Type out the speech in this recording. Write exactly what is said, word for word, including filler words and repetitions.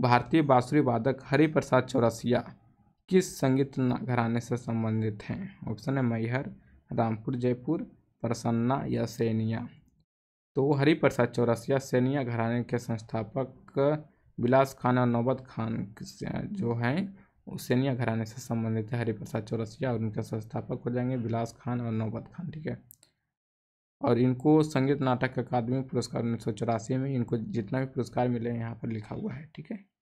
भारतीय बांसुरी वादक हरिप्रसाद चौरसिया किस संगीत घराने से संबंधित हैं? ऑप्शन है मैहर, रामपुर, जयपुर, प्रसन्ना या सेनिया। तो हरिप्रसाद चौरसिया सेनिया घराने के संस्थापक बिलास खान और नौबत खान जो हैं सेनिया घराने से संबंधित है हरिप्रसाद चौरसिया, और उनके संस्थापक हो जाएंगे बिलास खान और नौबत खान। ठीक है, और इनको संगीत नाटक अकादमी पुरस्कार उन्नीस सौ चौरासी में इनको जितना भी पुरस्कार मिले यहाँ पर लिखा हुआ है। ठीक है।